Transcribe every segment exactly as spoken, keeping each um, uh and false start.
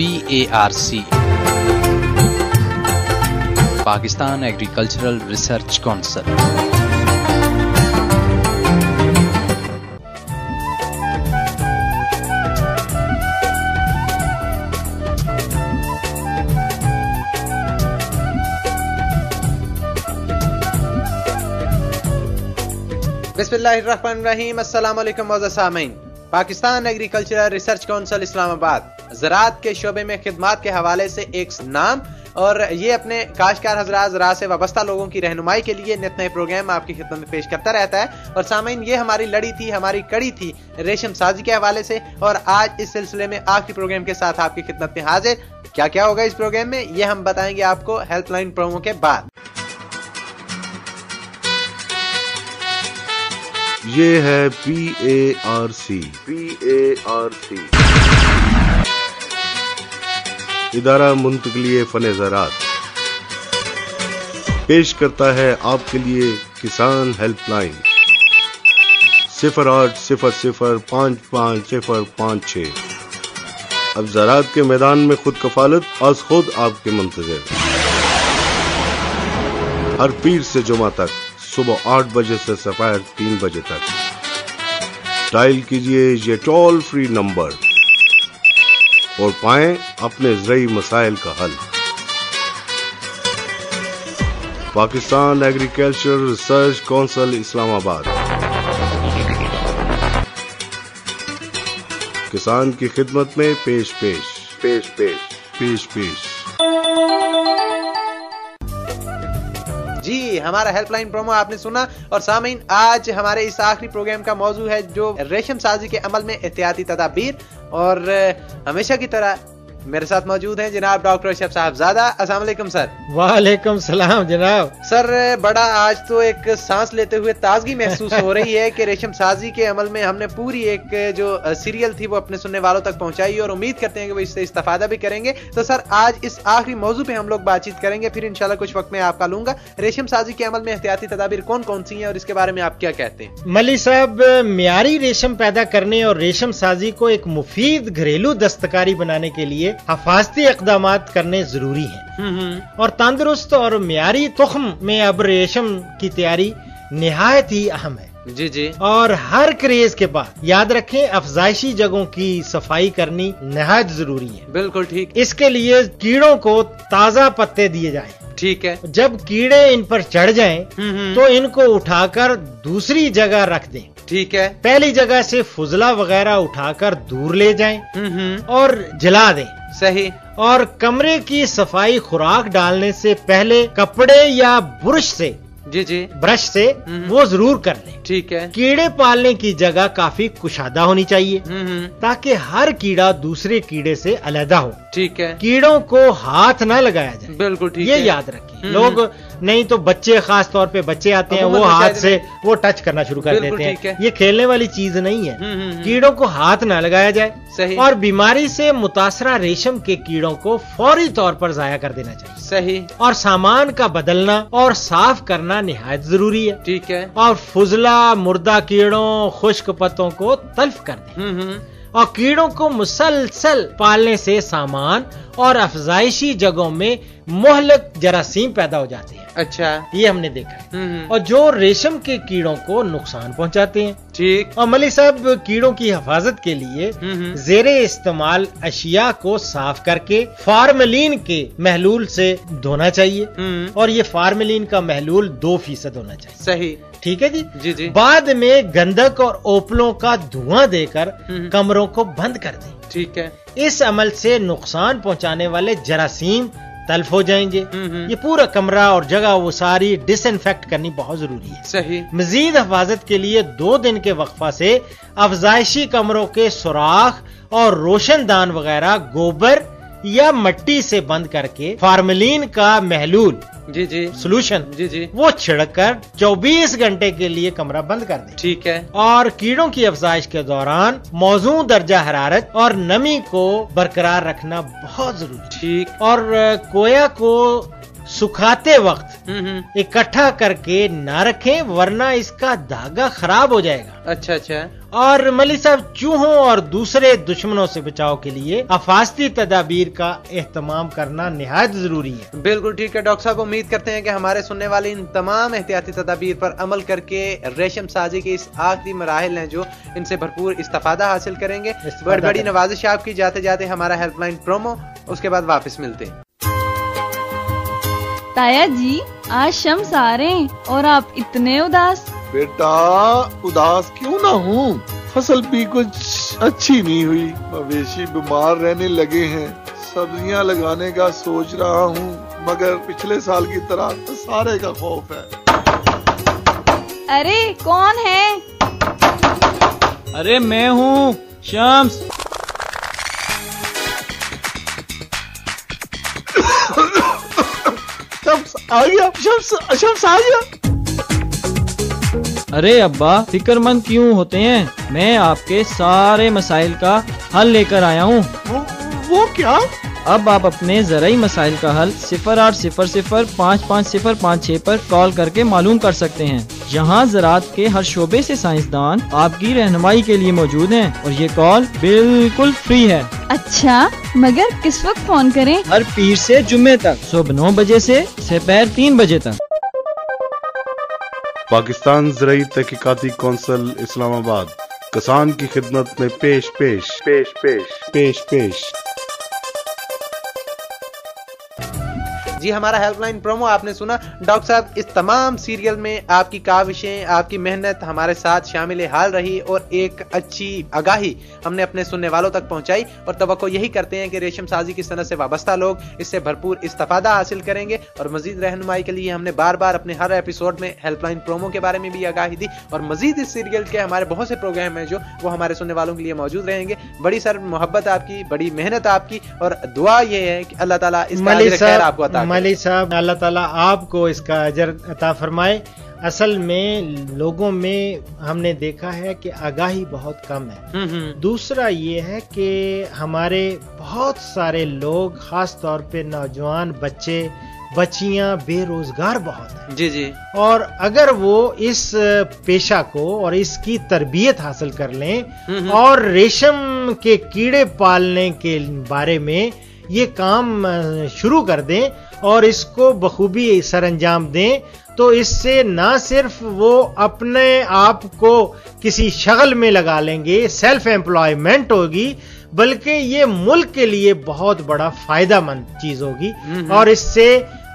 P A R C Pakistan agricultural research council. बिस्मिल्लाहिर्रहमानिर्रहीम। अस्सलाम वालेकुम मोअज़्ज़ज़ सामीन। Pakistan agricultural research council Islamabad ज़राअत के शोबे में खिदमात के हवाले से एक नाम और ये अपने काश्तकार हज़रात ज़राअत से वाबस्ता लोगों की रहनुमाई के लिए नित नए प्रोग्राम आपकी खिदमत में पेश करता रहता है। और सामीन, ये हमारी लड़ी थी, हमारी कड़ी थी रेशम साजी के हवाले से और आज इस सिलसिले में आखिरी प्रोग्राम के साथ आपकी खिदमत में हाजिर। क्या क्या होगा इस प्रोग्राम में ये हम बताएंगे आपको हेल्पलाइन प्रोमो के बाद। ये है पी ए आर सी इदारा मुंतकलिए फन ज़राअत पेश करता है आपके लिए किसान हेल्पलाइन सिफर आठ सिफर सिफर पाँच पाँच सिफर पाँच छः। अब ज़राअत के मैदान में खुद कफालत आज खुद आपके मुंतज़िर, हर पीर से जुमा तक सुबह आठ बजे से सफायर तीन बजे तक। डायल कीजिए ये टोल फ्री नंबर और पाएं अपने ज़रूरी मसाइल का हल। Pakistan agriculture research council Islamabad किसान की खिदमत में पेश पेश पेश पेश पेश पेश। जी, हमारा हेल्पलाइन प्रोमो आपने सुना। और सामीन, आज हमारे इस आखिरी प्रोग्राम का मौजू है जो रेशम साजी के अमल में एहतियाती तदाबीर। और हमेशा की तरह मेरे साथ मौजूद हैं जनाब डॉक्टर शेख साहब ज़ादा। अस्सलाम वालेकुम सर। वालेकुम सलाम जनाब। सर, बड़ा आज तो एक सांस लेते हुए ताजगी महसूस हो रही है कि रेशम साजी के अमल में हमने पूरी एक जो सीरियल थी वो अपने सुनने वालों तक पहुंचाई और उम्मीद करते हैं कि वो इससे इस्तेफादा भी करेंगे। तो सर, आज इस आखिरी मौजू पे हम लोग बातचीत करेंगे, फिर इंशाल्लाह कुछ वक्त में आपका लूंगा। रेशम साजी के अमल में एहतियाती तदाबीर कौन कौन सी है और इसके बारे में आप क्या कहते हैं? मलिक साहब, मियारी रेशम पैदा करने और रेशम साजी को एक मुफीद घरेलू दस्तकारी बनाने के लिए हफाजती इकदामात करने जरूरी हैं। और तंदुरुस्त और मियारी तुख्म में अब रेशम की तैयारी निहायत ही अहम है। जी जी। और हर क्रेज के बाद याद रखें अफजाइशी जगहों की सफाई करनी निहायत जरूरी है। बिल्कुल ठीक। इसके लिए कीड़ों को ताज़ा पत्ते दिए जाएं। ठीक है। जब कीड़े इन पर चढ़ जाएं तो इनको उठाकर दूसरी जगह रख दें। ठीक है। पहली जगह से फुजला वगैरह उठाकर दूर ले जाएं और जला दें। सही। और कमरे की सफाई खुराक डालने से पहले कपड़े या ब्रश से जी जी ब्रश से वो जरूर कर लें। ठीक है। कीड़े पालने की जगह काफी कुशादा होनी चाहिए ताकि हर कीड़ा दूसरे कीड़े से अलहदा हो। ठीक है। कीड़ों को हाथ ना लगाया जाए। बिल्कुल ठीक है, ये याद रखें। लोग नहीं तो बच्चे, खास तौर पे बच्चे आते हैं, वो हाथ से वो टच करना शुरू कर देते हैं। ये खेलने वाली चीज नहीं है। कीड़ों को हाथ ना लगाया जाए और बीमारी से मुतासरा रेशम के कीड़ों को फौरी तौर पर जाया कर देना चाहिए। सही। और सामान का बदलना और साफ करना निहायत जरूरी है। ठीक है। और फुजला, मुर्दा कीड़ों, खुश्क पत्तों को तल्फ कर दें। और कीड़ों को मुसलसल पालने से सामान और अफजाइशी जगहों में मोहलक जरासीम पैदा हो जाते हैं। अच्छा, ये हमने देखा है। और जो रेशम के कीड़ों को नुकसान पहुंचाते हैं। ठीक। और मलिक साहब, कीड़ों की हिफाजत के लिए जेरे इस्तेमाल अशिया को साफ करके फार्मलिन के महलूल से धोना चाहिए और ये फार्मलिन का महलूल दो फीसद होना चाहिए। सही। ठीक है जी? जी जी। बाद में गंधक और ओपलों का धुआं देकर कमरों को बंद कर दें। ठीक है। इस अमल से नुकसान पहुंचाने वाले जरासीम तल्फ हो जाएंगे। ये पूरा कमरा और जगह वो सारी डिसइंफेक्ट करनी बहुत जरूरी है। सही। मजीद हिफाजत के लिए दो दिन के वक्फा से अफजाइशी कमरों के सुराख और रोशनदान वगैरह गोबर या मिट्टी से बंद करके फार्मलिन का महलूल जी जी सोल्यूशन जी जी वो छिड़क कर चौबीस घंटे के लिए कमरा बंद कर दें। ठीक है। और कीड़ों की अफजाइश के दौरान मौजूद दर्जा हरारत और नमी को बरकरार रखना बहुत जरूरी। ठीक। और कोया को सुखाते वक्त इकट्ठा करके ना रखें वरना इसका धागा खराब हो जाएगा। अच्छा अच्छा। और मलिक साहब, चूहों और दूसरे दुश्मनों से बचाव के लिए अफासती तदाबीर का एहतमाम करना निहायत जरूरी है। बिल्कुल ठीक है डॉक्टर साहब, उम्मीद करते हैं कि हमारे सुनने वाले इन तमाम एहतियाती तदाबीर पर अमल करके रेशम साजी के इस आखिरी मराहिल हैं जो इनसे भरपूर इस्तिफादा हासिल करेंगे। बड़ी बड़ी नवाजिश आपकी। जाते जाते हमारा हेल्पलाइन प्रोमो, उसके बाद वापस मिलते हैं। ताया जी, आज शम्स आ रहे हैं और आप इतने उदास। बेटा उदास क्यों ना हूँ, फसल भी कुछ अच्छी नहीं हुई, मवेशी बीमार रहने लगे हैं, सब्जियाँ लगाने का सोच रहा हूँ मगर पिछले साल की तरह सारे का खौफ है। अरे कौन है? अरे मैं हूँ शम्स। आ गया शम्स, शम्स आ गया। अरे अब्बा, फिक्रमंद क्यों होते हैं, मैं आपके सारे मसाइल का हल लेकर आया हूँ। वो, वो क्या? अब आप अपने जरिए मसाइल का हल सिफर आठ सिफर सिफर पाँच पाँच सिफर पाँच छः पर कॉल करके मालूम कर सकते हैं। यहाँ ज़रात के हर शोबे से साइंसदान आपकी रहनुमाई के लिए मौजूद हैं और ये कॉल बिल्कुल फ्री है। अच्छा, मगर किस वक्त फोन करें? हर पीर से जुम्मे तक सुबह नौ बजे से दोपहर तीन बजे तक। पाकिस्तान ज़राई तहकीकाती कौंसिल इस्लामाबाद किसान की खिदमत में पेश पेश पेश पेश पेश पेश। जी, हमारा हेल्पलाइन प्रोमो आपने सुना। डॉक्टर साहब, इस तमाम सीरियल में आपकी काविशें, आपकी मेहनत हमारे साथ शामिल हाल रही और एक अच्छी आगाही हमने अपने सुनने वालों तक पहुंचाई और तवक्को यही करते हैं कि रेशम साजी की सनत से वाबस्ता लोग इससे भरपूर इस्तिफादा हासिल करेंगे। और मजीद रहनुमाई के लिए हमने बार बार अपने हर एपिसोड में हेल्पलाइन प्रोमो के बारे में भी आगाही दी और मजीद इस सीरियल के हमारे बहुत से प्रोग्राम हैं जो वो हमारे सुनने वालों के लिए मौजूद रहेंगे। बड़ी सर मोहब्बत आपकी, बड़ी मेहनत आपकी और दुआ ये है कि अल्लाह ताला इस खैर आपको अता करे। मलिक साहब, अल्लाह ताला आपको इसका अजर अता फरमाए। असल में लोगों में हमने देखा है कि आगाही बहुत कम है। दूसरा ये है कि हमारे बहुत सारे लोग, खास तौर पे नौजवान बच्चे बच्चियां बेरोजगार बहुत हैं। जी जी। और अगर वो इस पेशा को और इसकी तरबियत हासिल कर लें और रेशम के कीड़े पालने के बारे में ये काम शुरू कर दें और इसको बखूबी सर अंजाम दें तो इससे ना सिर्फ वो अपने आप को किसी शगल में लगा लेंगे, सेल्फ एम्प्लॉयमेंट होगी, बल्कि ये मुल्क के लिए बहुत बड़ा फायदामंद चीज होगी और इससे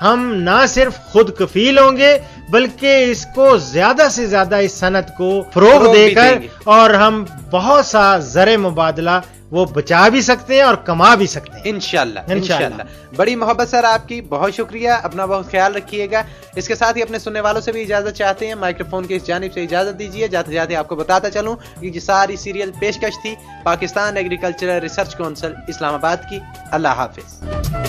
हम ना सिर्फ खुद कफील होंगे बल्कि इसको ज्यादा से ज्यादा इस सनत को फरोग देकर और हम बहुत सा ज़र मुबादला वो बचा भी सकते हैं और कमा भी सकते हैं इंशाल्लाह इंशाल्लाह। बड़ी मोहब्बत सर आपकी, बहुत शुक्रिया, अपना बहुत ख्याल रखिएगा। इसके साथ ही अपने सुनने वालों से भी इजाजत चाहते हैं। माइक्रोफोन की इस जानिब से इजाजत दीजिए। जाते जाते आपको बताता चलूं कि सारी सीरियल पेशकश थी Pakistan agricultural research council Islamabad की। अल्लाह हाफिज।